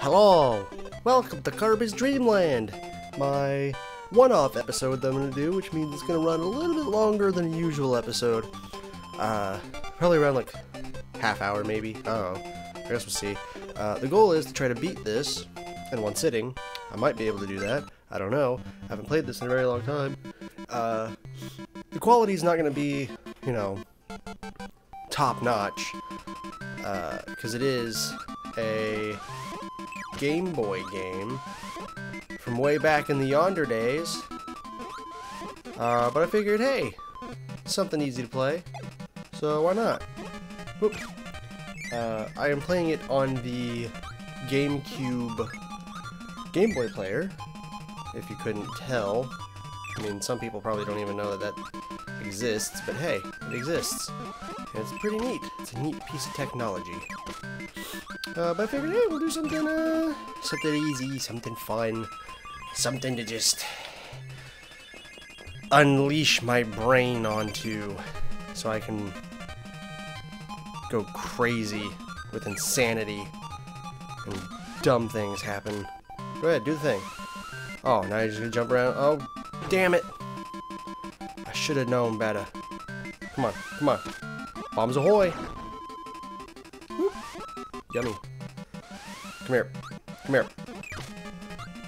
Hello! Welcome to Kirby's Dream Land! My one-off episode that I'm going to do, which means it's going to run a little bit longer than a usual episode. Probably around like half hour maybe. I don't know. I guess we'll see. The goal is to try to beat this in one sitting. I might be able to do that. I don't know. I haven't played this in a very long time. The quality's not going to be, you know, top-notch, because it is a Game Boy game from way back in the yonder days, but I figured, hey, something easy to play, so why not? I am playing it on the GameCube Game Boy player, if you couldn't tell. I mean, some people probably don't even know that that exists, but hey, it exists. And it's pretty neat. It's a neat piece of technology. But I figured, hey, we'll do something easy, something fun, something to just unleash my brain onto so I can go crazy with insanity and dumb things happen. Go ahead, do the thing. Oh, now you're just gonna jump around. Oh, damn it. I should have known better. Come on, come on. Bombs ahoy! Whoop. Yummy. Come here. Come here.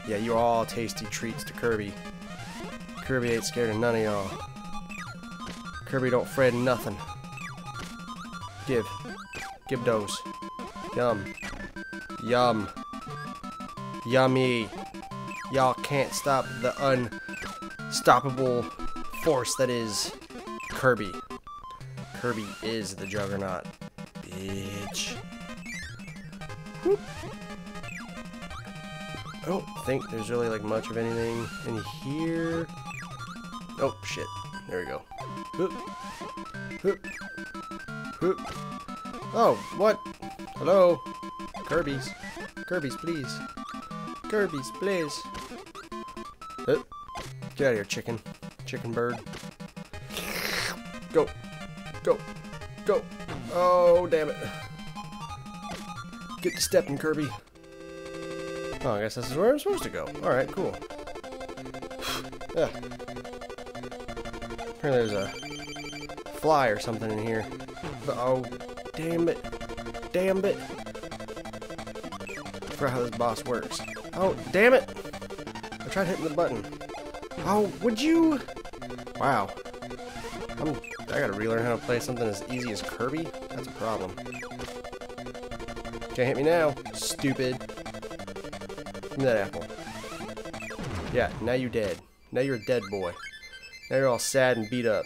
Yeah, you're all tasty treats to Kirby. Kirby ain't scared of none of y'all. Kirby don't fret nothing. Give. Give those. Yum. Yum. Yummy. Y'all can't stop the unstoppable force that is Kirby. Kirby is the juggernaut, bitch. Whoop. I don't think there's really like much of anything in here. Oh shit! There we go. Whoop. Whoop. Whoop. Oh, what? Hello, Kirby's. Kirby's, please. Kirby's, please. Whoop. Get out of here, chicken. Chicken bird. Go. Go! Go! Oh, damn it. Get to stepping, Kirby. Oh, I guess this is where I'm supposed to go. Alright, cool. Yeah. Apparently there's a fly or something in here. Oh, damn it. Damn it. I forgot how this boss works. Oh, damn it! I tried hitting the button. Oh, would you? Wow. I gotta relearn how to play something as easy as Kirby? That's a problem. Can't hit me now, stupid. Give me that apple. Yeah, now you're dead. Now you're a dead boy. Now you're all sad and beat up.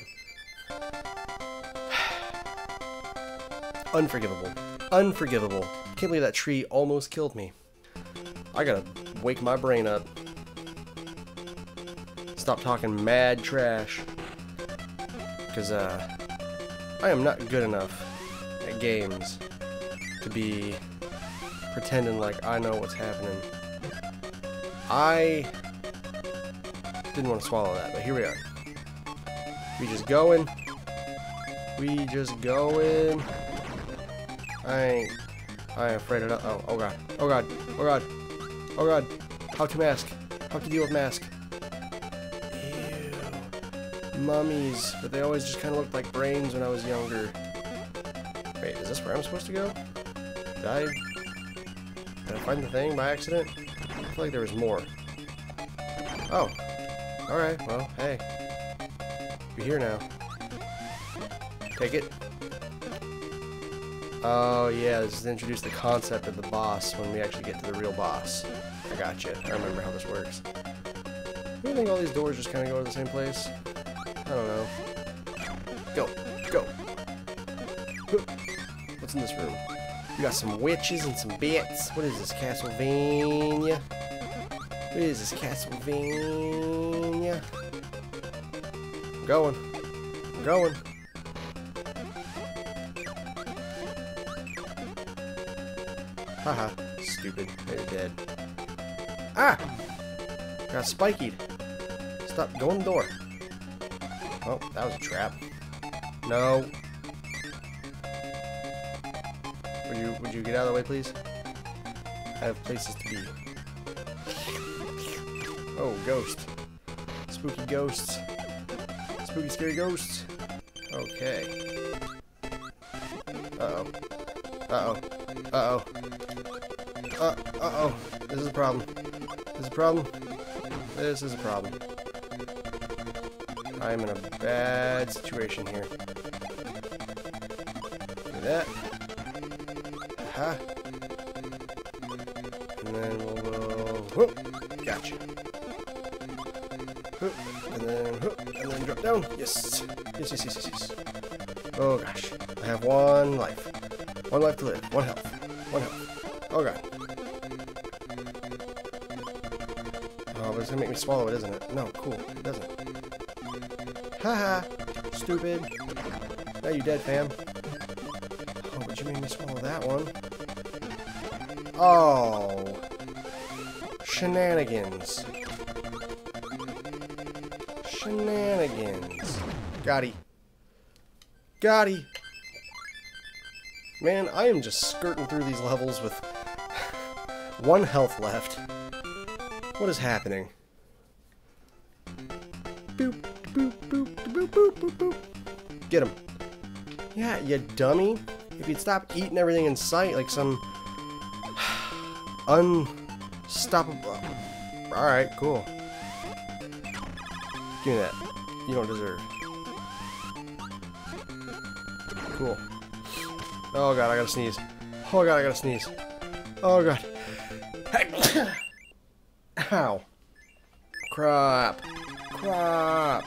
Unforgivable. Unforgivable. Can't believe that tree almost killed me. I gotta wake my brain up. Stop talking mad trash. Because I am not good enough at games to be pretending like I know what's happening. I didn't want to swallow that, but here we are. We just going. We just going. I ain't afraid of nothing. Oh god. Oh god. Oh god. Oh god. How to mask. How to deal with mask. Mummies, but they always just kind of looked like brains when I was younger. Wait, is this where I'm supposed to go? Did I find the thing by accident? I feel like there was more. Oh. Alright, well, hey. You're here now. Take it. Oh, yeah, this is introduced the concept of the boss when we actually get to the real boss. I gotcha. I remember how this works. Do you think all these doors just kind of go to the same place? I don't know. Go. Go. What's in this room? We got some witches and some bits. What is this, Castlevania? What is this, Castlevania? I'm going. I'm going. Haha. Stupid. They're dead. Ah! Got spikied. Stop going door. Oh, that was a trap. No. Would you get out of the way, please? have places to be. Oh, ghost. Spooky ghosts. Spooky, scary ghosts. Okay. Uh-oh. Uh-oh. Uh-oh. Uh-oh. This is a problem. This is a problem. This is a problem. I'm in a bad situation here. Do that. Aha. And then we'll go... Whoop! Gotcha. Whoop! And then drop down. Yes. Yes, yes, yes, yes, yes. Oh, gosh. I have one life. One life to live. One health. One health. Oh, God. Oh, but it's gonna make me swallow it, isn't it? No, cool. It doesn't. Haha! Stupid. Now you're dead, fam. Oh, but you made me swallow that one. Oh. Shenanigans. Shenanigans. Gotti. Gotti. Man, I am just skirting through these levels with one health left. What is happening? Boop, boop, boop, boop, boop, boop, boop. Get him. Yeah, you dummy. If you'd stop eating everything in sight like some unstoppable. Alright, cool. Give me that. You don't deserve it. Cool. Oh god, I gotta sneeze. Oh god, I gotta sneeze. Oh god. Ow. Crap. Crap.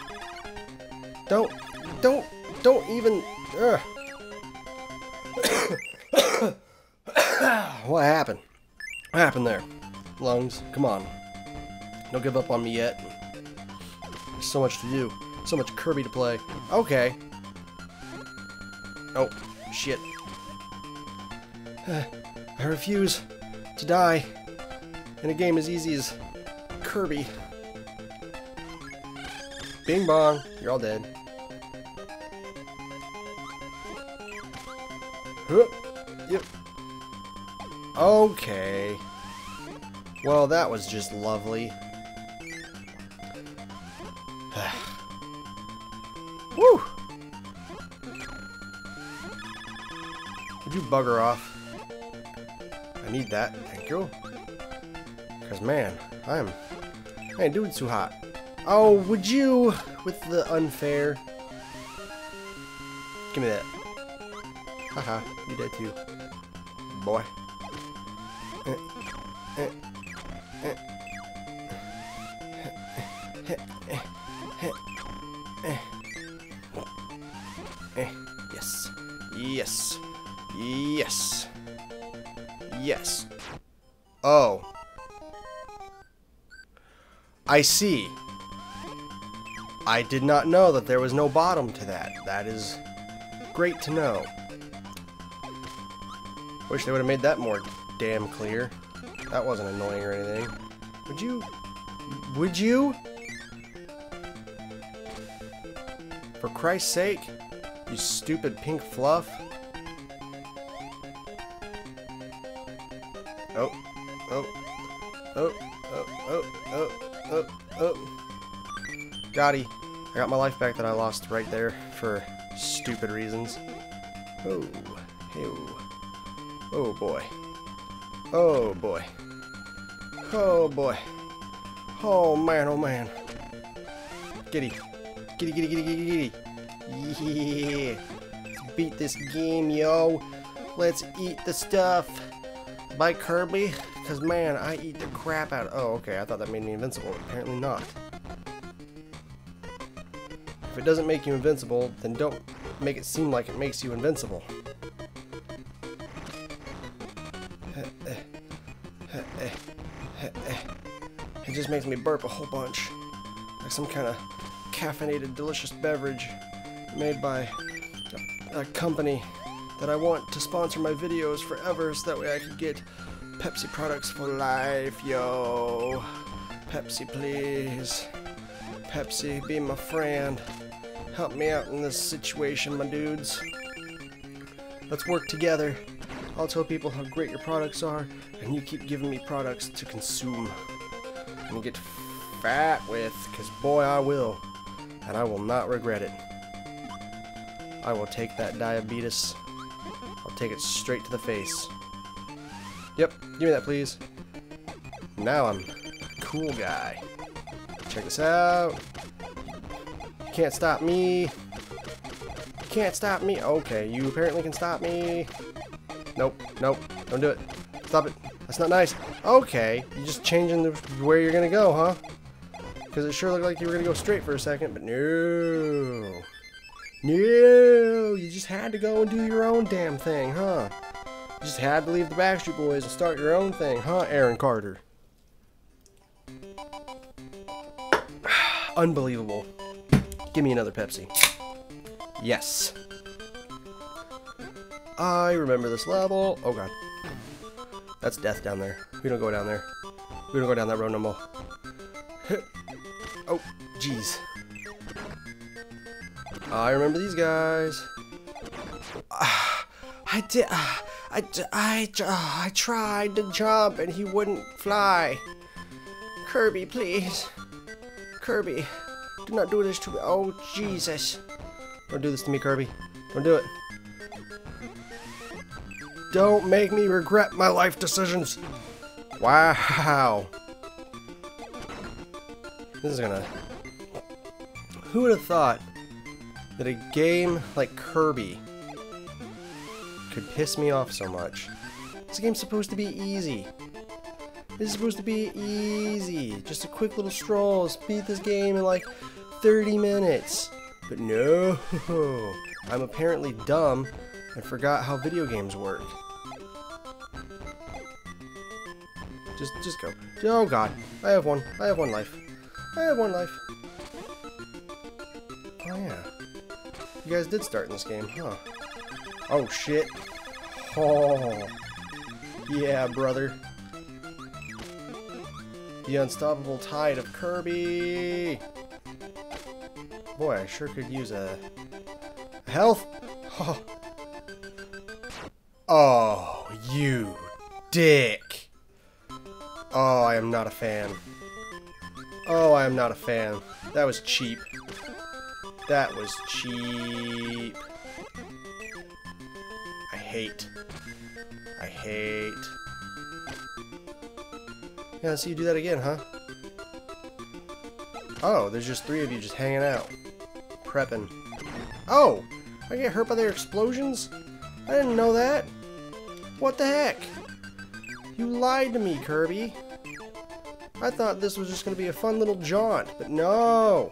Don't even... Ugh. What happened? What happened there? Lungs, come on. Don't give up on me yet. There's so much to do. So much Kirby to play. Okay. Oh, shit. I refuse to die in a game as easy as Kirby. Bing bong, you're all dead. Whoop. Yep. Okay. Well, that was just lovely. Woo! Would you bugger off? I need that, thank you. Cause man, I ain't doing too hot. Oh, would you? With the unfair. Give me that. Haha, you dead too. Boy. Yes. Yes. Yes. Yes. Oh. I see. I did not know that there was no bottom to that. That is great to know. Wish they would have made that more damn clear. That wasn't annoying or anything. Would you? Would you? For Christ's sake, you stupid pink fluff. Oh, oh, oh, oh, oh, oh, oh, oh. Gotti. I got my life back that I lost right there for stupid reasons. Oh, oh. Oh boy. Oh boy. Oh boy. Oh man, oh man. Giddy. Giddy, giddy, giddy, giddy, giddy. Yeah. Let's beat this game, yo. Let's eat the stuff. By Kirby, because man, I eat the crap out of... Oh, okay, I thought that made me invincible. Apparently not. If it doesn't make you invincible, then don't make it seem like it makes you invincible. It just makes me burp a whole bunch. Like some kind of caffeinated, delicious beverage made by a company that I want to sponsor my videos forever so that way I can get Pepsi products for life, yo. Pepsi, please. Pepsi, be my friend. Help me out in this situation, my dudes. Let's work together I'll tell people how great your products are, and you keep giving me products to consume. And get fat with, because boy I will. And I will not regret it. I will take that diabetes. I'll take it straight to the face. Yep, give me that please. Now I'm a cool guy. Check this out. Can't stop me. Can't stop me. Okay, you apparently can stop me. Nope, nope, don't do it. Stop it. That's not nice. Okay, you're just changing where you're gonna go, huh? Because it sure looked like you were gonna go straight for a second, but no. No, you just had to go and do your own damn thing, huh? You just had to leave the Backstreet Boys and start your own thing, huh, Aaron Carter? Unbelievable. Give me another Pepsi. Yes. I remember this level. Oh god. That's death down there. We don't go down there. We don't go down that road no more. Oh, jeez. I remember these guys. I tried to jump and he wouldn't fly. Kirby, please. Kirby, do not do this to me. Oh, Jesus. Don't do this to me, Kirby. Don't do it. Don't make me regret my life decisions. Wow. This is gonna... Who would have thought that a game like Kirby could piss me off so much? This game's supposed to be easy. This is supposed to be easy. Just a quick little stroll. Beat this game in like 30 minutes. But no. I'm apparently dumb and forgot how video games work. Just go. Oh god. I have one. I have one life. I have one life. Oh yeah. You guys did start in this game, huh? Oh shit. Oh. Yeah, brother. The unstoppable tide of Kirby! Boy, I sure could use a... health! Oh, oh you dick! Oh, I am not a fan. Oh, I am not a fan. That was cheap. That was cheap. I hate. I hate. Yeah, so you do that again, huh? Oh, there's just three of you just hanging out. Prepping. Oh! I get hurt by their explosions? I didn't know that. What the heck? You lied to me, Kirby. I thought this was just going to be a fun little jaunt, but no!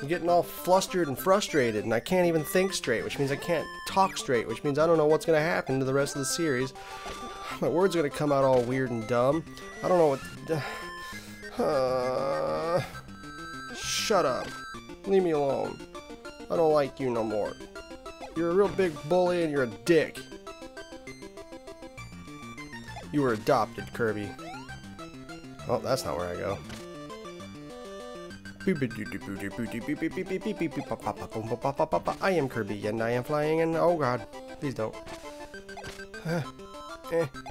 I'm getting all flustered and frustrated, and I can't even think straight, which means I can't talk straight, which means I don't know what's going to happen to the rest of the series. My words are going to come out all weird and dumb. I don't know what... shut up. Leave me alone. I don't like you no more. You're a real big bully and you're a dick. You were adopted, Kirby. Oh, that's not where I go. I am Kirby and I am flying and... oh god. Please don't.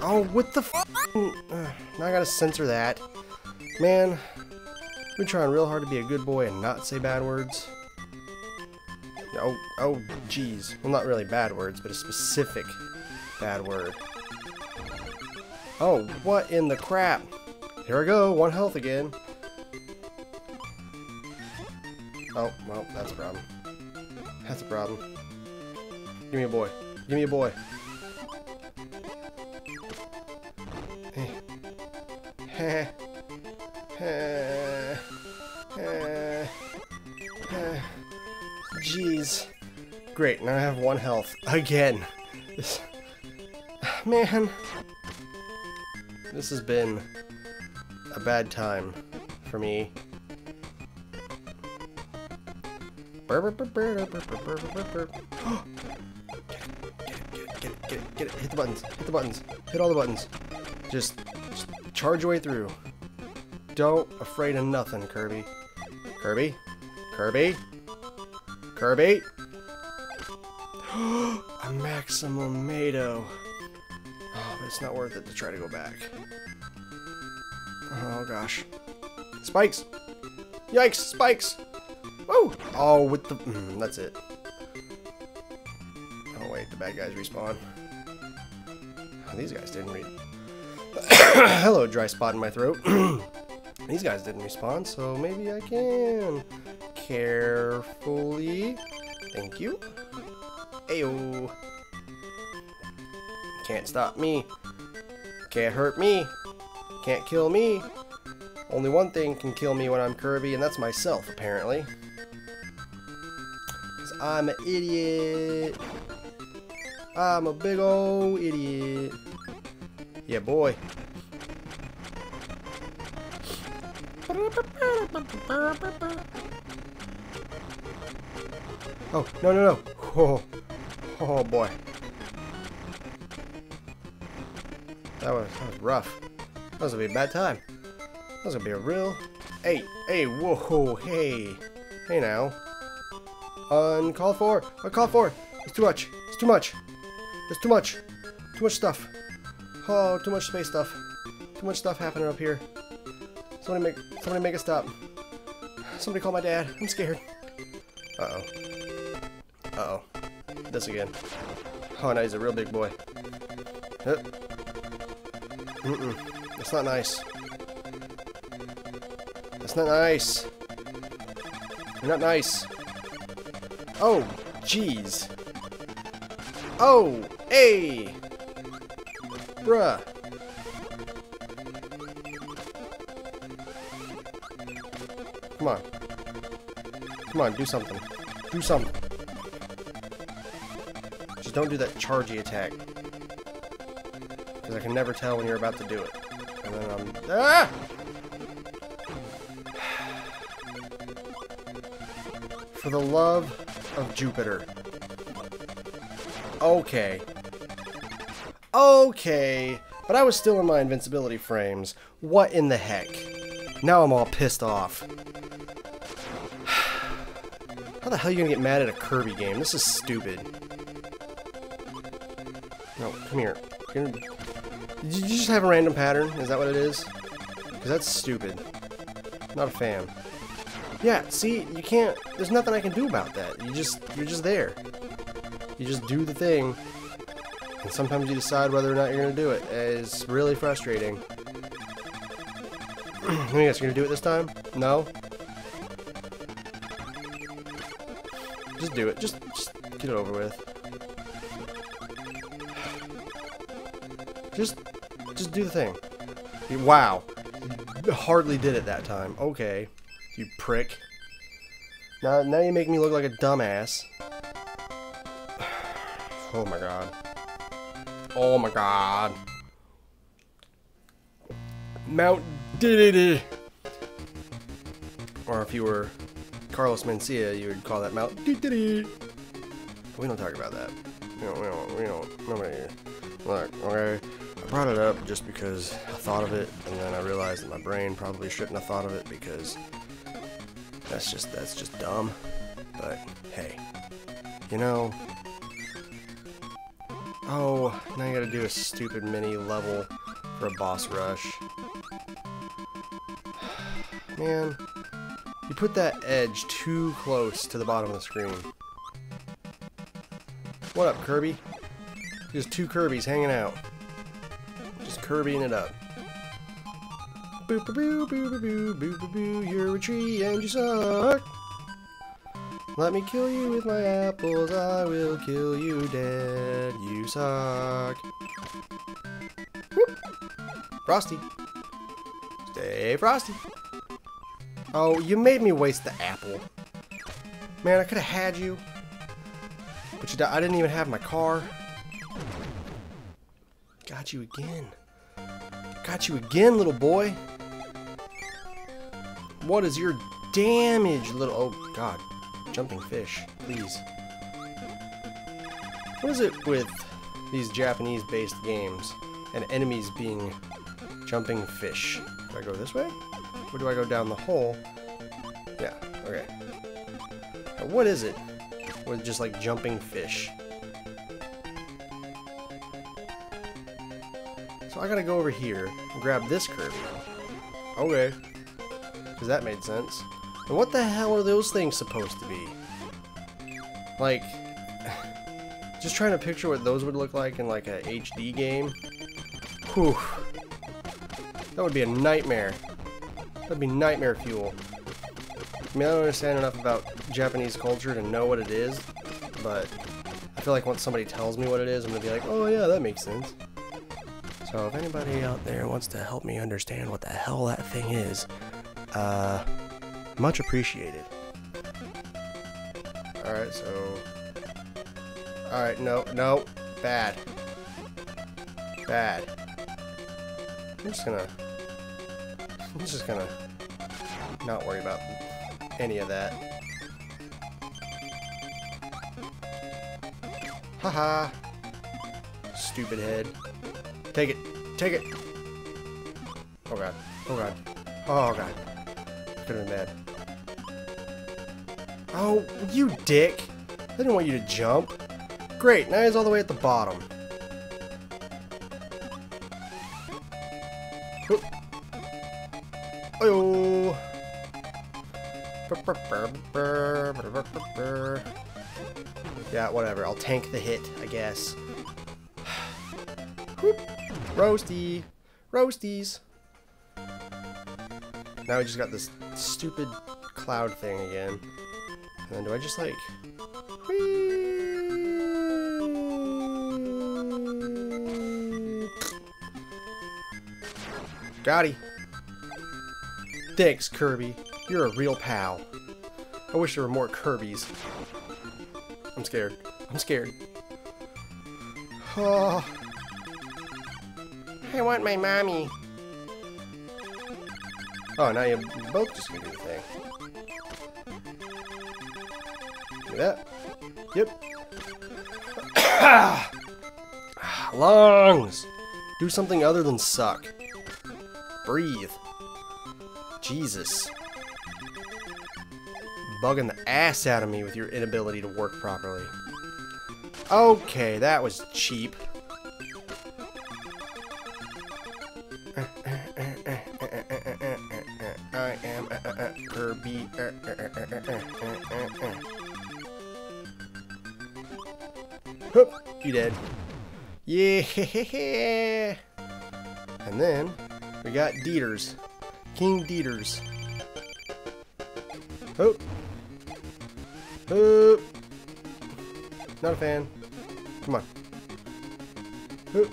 Oh, what the f***? Now I gotta censor that. Man, I've been trying real hard to be a good boy and not say bad words. Oh, oh, jeez. Well, not really bad words, but a specific bad word. Oh, what in the crap? Here I go, one health again. Oh, well, that's a problem. That's a problem. Give me a boy. Give me a boy. Jeez. Great, now I have one health. Again. This... man. This has been a bad time for me. Get it. Hit the buttons. Hit the buttons. Hit all the buttons. Just charge your way through. Don't afraid of nothing, Kirby. Kirby? Kirby? Kirby? A Maximum Mato. It's not worth it to try to go back. Oh, gosh. Spikes! Yikes! Spikes! Woo! Oh, with the... that's it. Oh, wait. The bad guys respawn. Oh, these guys didn't read. Hello, dry spot in my throat. These guys didn't respawn, so maybe I can... Carefully. Thank you. Ayo. Can't stop me. Can't hurt me. Can't kill me. Only one thing can kill me when I'm Kirby, and that's myself, apparently. 'Cause I'm an idiot. I'm a big old idiot. Yeah, boy. Oh, no, no, no. Oh, oh boy. That was rough. That was gonna be a bad time. That was gonna be a real... Hey, hey, whoa, hey. Hey now. Uncalled for. Uncalled for. It's too much. It's too much. It's too much. Too much stuff. Oh, too much space stuff. Too much stuff happening up here. Somebody make it stop. Somebody call my dad. I'm scared. Uh-oh. Uh-oh. This again. Oh, now he's a real big boy. Mm-mm. That's not nice. That's not nice. You're not nice. Oh, jeez. Oh, hey! Bruh. Come on. Come on, do something. Do something. Just don't do that chargey attack. Because I can never tell when you're about to do it. And then I'm... Ah! For the love of Jupiter. Okay. Okay. But I was still in my invincibility frames. What in the heck? Now I'm all pissed off. How the hell are you gonna get mad at a Kirby game? This is stupid. No, come here. Did you just have a random pattern? Is that what it is? Because that's stupid. Not a fan. Yeah, see, you can't... There's nothing I can do about that. You're just there. You just do the thing. And sometimes you decide whether or not you're going to do it. It's really frustrating. Let me guess, you're going to do it this time? No? Just do it. Just get it over with. Just do the thing. Wow. You hardly did it that time. Okay. You prick. Now you make me look like a dumbass. Oh my god. Oh my god. Mount Diddy. Or if you were Carlos Mencia, you would call that Mount Diddy. We don't talk about that. We don't, nobody here. Look, okay. I brought it up just because I thought of it, and then I realized that my brain probably shouldn't have thought of it because... That's just dumb, but hey, you know, oh, now you gotta do a stupid mini level for a boss rush. Man, you put that edge too close to the bottom of the screen. What up, Kirby? Just two Kirbys hanging out. Just Kirbying it up. Boo boo boo boo boo boo boo boo. You're a tree and you suck. Let me kill you with my apples. I will kill you dead. You suck. Whoop. Frosty. Stay frosty. Oh, you made me waste the apple. Man, I could have had you. But you died. I didn't even have my car. Got you again. Got you again, little boy. What is your damage, little... Oh, God. Jumping fish. Please. What is it with these Japanese-based games and enemies being jumping fish? Do I go this way? Or do I go down the hole? Yeah, okay. Now, what is it with just, like, jumping fish? So I gotta go over here and grab this Kirby. Okay. Because that made sense. And what the hell are those things supposed to be? Like, just trying to picture what those would look like in like a HD game. Whew. That would be a nightmare. That'd be nightmare fuel. I mean, I don't understand enough about Japanese culture to know what it is, but I feel like once somebody tells me what it is, I'm gonna be like, oh yeah, that makes sense. So if anybody out there wants to help me understand what the hell that thing is, much appreciated. Alright, so... Alright, no. Bad. I'm just gonna not worry about any of that. Haha. Stupid head. Take it! Oh god. Could've been bad. Oh, you dick! I didn't want you to jump. Great, now he's all the way at the bottom. Oop. Oh! Yeah, whatever. I'll tank the hit, I guess. Whoop. Roasties! Now we just got this stupid cloud thing again. And then do I just like... Whee! Got he! Thanks, Kirby. You're a real pal. I wish there were more Kirbys. I'm scared. Oh. I want my mommy. Oh, now you're both just gonna do the thing. Do that. Yep. Lungs! Do something other than suck. Breathe. Jesus. Bugging the ass out of me with your inability to work properly. Okay, that was cheap. I am Kirby. Hoop, you dead. Yeah. And then we got Dieters. King Dieters. Hoop. Hoop. Not a fan. Come on. Hoop.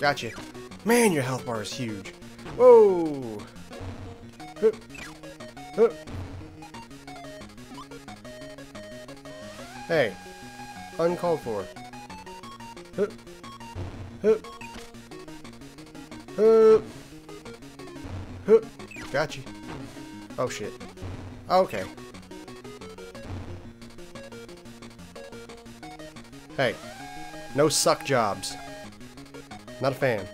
Gotcha. Man, your health bar is huge. Whoa. Hey, uncalled for. Got you. Oh shit. Okay. Hey, no suck jobs. Not a fan.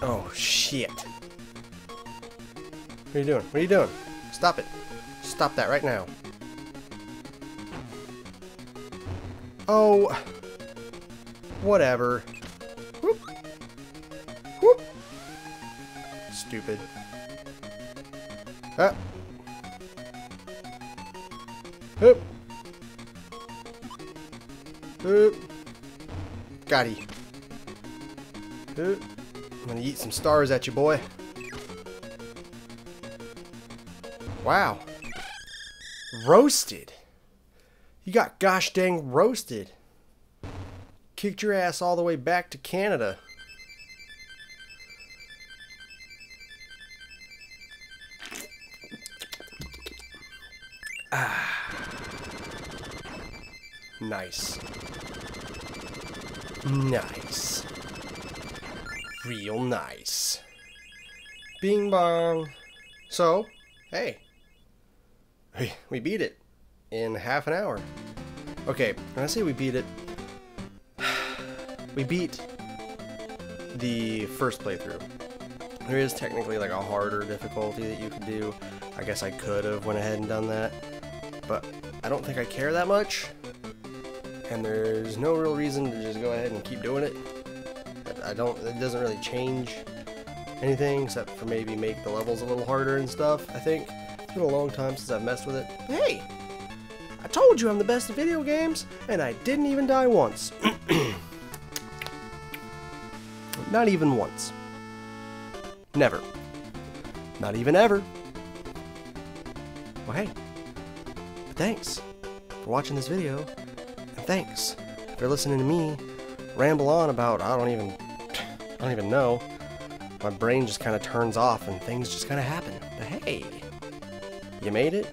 Oh shit. What are you doing? Stop it. Stop that right now. Oh, whatever. Whoop. Stupid. Ah. Whoop. Whoop. Got he. Whoop. I'm gonna eat some stars at you, boy. Wow. Roasted. You got gosh dang roasted. Kicked your ass all the way back to Canada. Ah. Nice. Real nice. Bing bong. So, hey. We beat it in half an hour. Okay, when I say we beat it, we beat the first playthrough. There is technically like a harder difficulty that you could do. I guess I could have went ahead and done that, but I don't think I care that much. and there's no real reason to just go ahead and keep doing it. It doesn't really change anything except for maybe make the levels a little harder and stuff, I think. It's been a long time since I've messed with it. Hey! I told you I'm the best at video games, and I didn't even die once. Not even once. Never. Not even ever. Well, hey. But thanks for watching this video, and thanks for listening to me ramble on about, I don't even know. My brain just kind of turns off and things just kind of happen. But hey, you made it.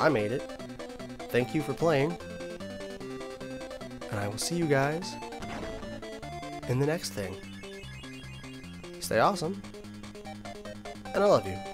I made it. Thank you for playing. And I will see you guys in the next thing. Stay awesome. And I love you.